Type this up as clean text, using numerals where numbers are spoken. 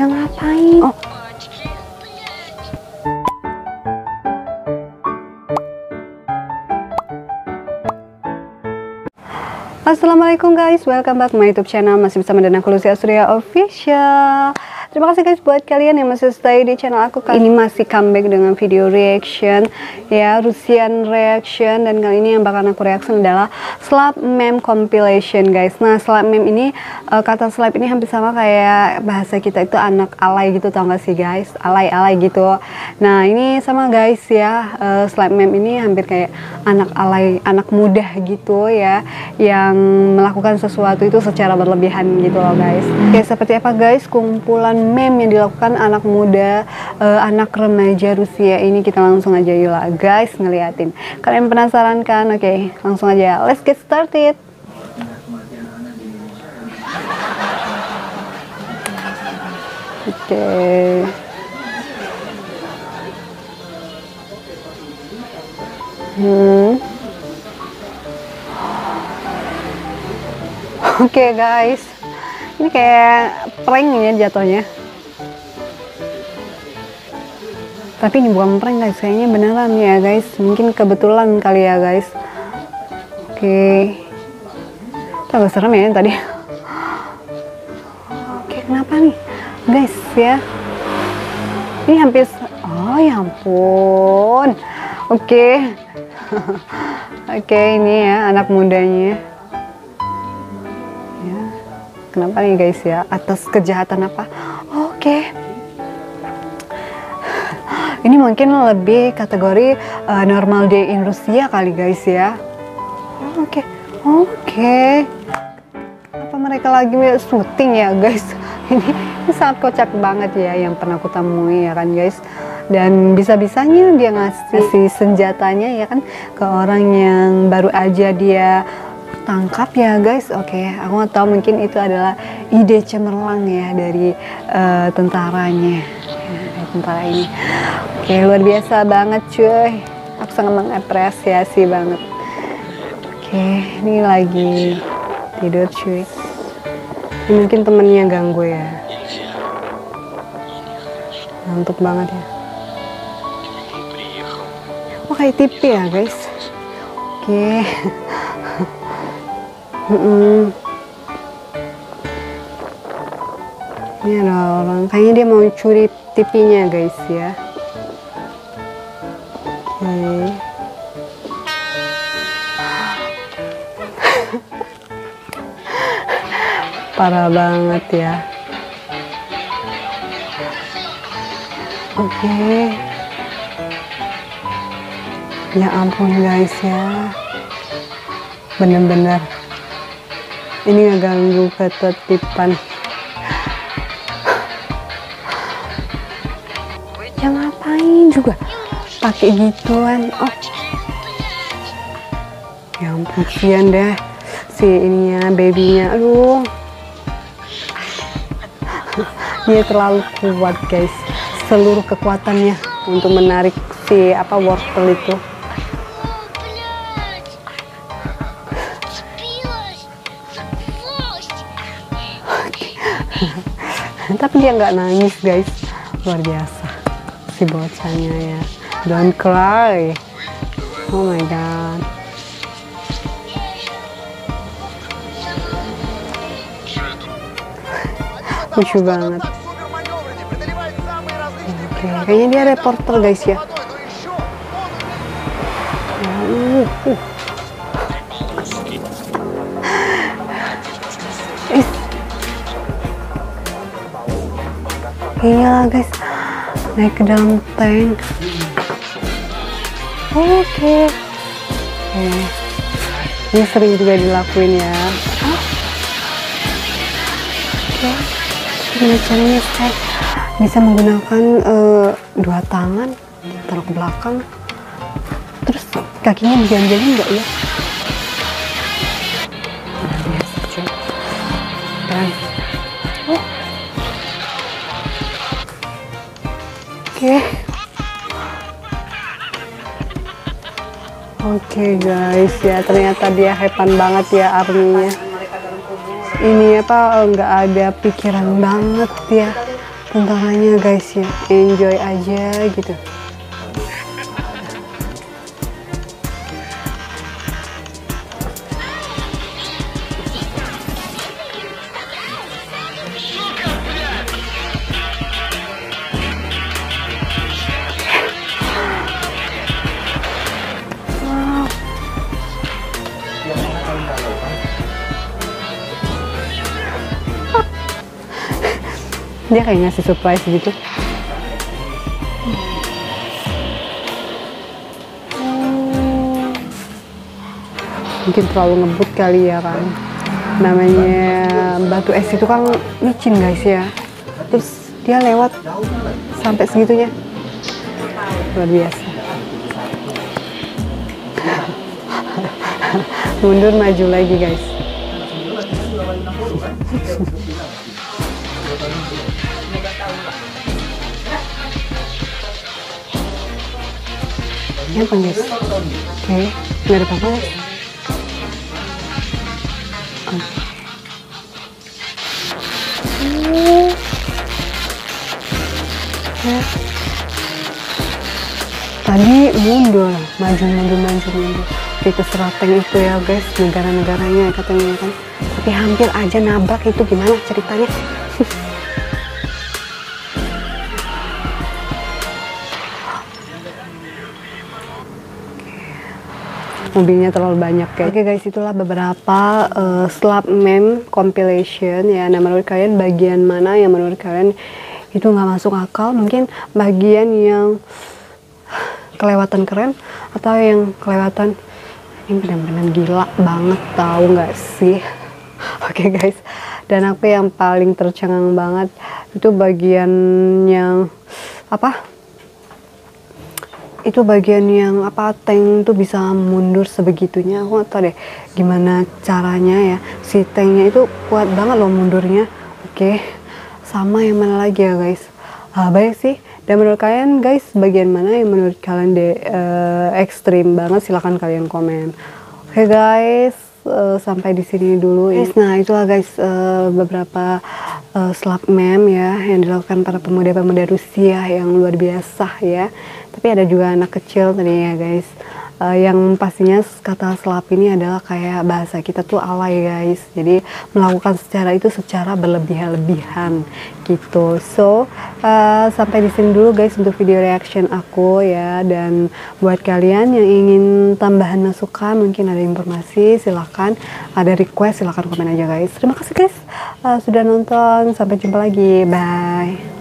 Ya ngapain? Oh. Assalamualaikum guys, welcome back to my YouTube channel. Masih bersama dengan aku, Lusi Alsurya Official. Terima kasih guys buat kalian yang masih stay di channel aku. Kali ini masih comeback dengan video reaction ya, Russian reaction. Dan kali ini yang bakal aku reaction adalah slap meme compilation guys. Nah slap meme ini, kata slap ini hampir sama kayak bahasa kita itu anak alay gitu, tau gak sih guys, alay-alay gitu. Nah ini sama guys ya, slap meme ini hampir kayak anak alay, anak muda gitu ya, yang melakukan sesuatu itu secara berlebihan gitu loh guys. Oke, seperti apa guys kumpulan meme yang dilakukan anak muda, anak remaja Rusia ini? Kita langsung aja yuk guys ngeliatin. Kalian penasaran kan? Oke, langsung aja, let's get started. Oke. Oke guys, ini kayak prank ya jatuhnya. Tapi ini bukan prank guys, kayaknya beneran ya guys. Mungkin kebetulan kali ya guys. Oke. Agak serem ya tadi. Oke, kenapa nih guys ya? Ini hampir, oh ya ampun. Oke. Oke, ini ya anak mudanya. Kenapa nih guys ya, atas kejahatan apa? Oke. Ini mungkin lebih kategori normal day in Rusia kali guys ya. Oke. Oke. Apa mereka lagi syuting ya guys? Ini sangat kocak banget ya yang pernah aku temui ya kan guys. Dan bisa-bisanya dia ngasih senjatanya ya kan ke orang yang baru aja dia tangkap ya guys. Oke, aku nggak tahu, mungkin itu adalah ide cemerlang ya dari tentaranya, tentara ini. Oke, luar biasa banget cuy, aku sangat mengapresiasi banget. Oke, ini lagi tidur cuy, ini mungkin temennya ganggu ya, ngantuk banget ya. Oh kayak TV ya guys. Oke. Ini ada orang, kayaknya dia mau curi TV-nya guys ya. Okay. Parah banget ya. Oke. Okay. Ya ampun guys ya, bener-bener ini ngeganggu ketertiban. Ya ngapain juga pakai gituan? Oh, ya ampun, kasihan deh si ininya, babynya. Aduh, dia terlalu kuat guys, seluruh kekuatannya untuk menarik si apa wortel itu. Tapi dia nggak nangis guys, luar biasa si bocahnya ya. Don't cry, oh my god. Lucu banget. Oke, kayaknya dia reporter guys ya. Iya guys, naik ke dalam tank. Oke. Okay. Ini sering juga dilakuin ya. Oke. Ini caranya saya bisa menggunakan dua tangan, taruh ke belakang, terus kakinya diganjilin nggak ya? Oke guys ya, ternyata dia hepan banget ya arminya. Ini apa, nggak ada pikiran banget ya, Tantangannya guys ya, enjoy aja gitu. Dia kayak ngasih surprise gitu. Mungkin terlalu ngebut kali ya kan. Namanya batu es itu kan licin guys ya. Terus dia lewat sampai segitunya. Luar biasa. Mundur maju lagi guys. Ya guys, oke, nggak ada apa-apa. Tadi mundur, maju itu serateng itu ya guys, negara-negaranya katanya kan, tapi hampir aja nabrak itu, gimana ceritanya? Mobilnya terlalu banyak guys. Oke guys, itulah beberapa slap meme compilation ya. Nah, menurut kalian bagian mana yang menurut kalian itu nggak masuk akal? Mungkin bagian yang kelewatan keren atau yang kelewatan ini benar-benar gila banget, tahu nggak sih? Oke guys, dan aku yang paling tercengang banget itu bagian yang apa? Itu bagian yang apa, tank tuh bisa mundur sebegitunya. Aku nggak tahu deh gimana caranya ya, si tanknya itu kuat banget loh mundurnya. Oke, sama yang mana lagi ya guys, baik sih. Dan menurut kalian guys, bagian mana yang menurut kalian ekstrim banget? Silahkan kalian komen. Oke guys, sampai di sini dulu guys. Nah itulah guys beberapa slap meme ya yang dilakukan para pemuda-pemuda Rusia yang luar biasa ya. Tapi ada juga anak kecil tadi ya guys, yang pastinya kata slap ini adalah kayak bahasa kita tuh alay guys, jadi melakukan secara berlebih-lebihan gitu. So sampai di sini dulu guys untuk video reaction aku ya. Dan buat kalian yang ingin tambahan masukan, mungkin ada informasi, silahkan, ada request silahkan komen aja guys. Terima kasih guys sudah nonton, sampai jumpa lagi, bye.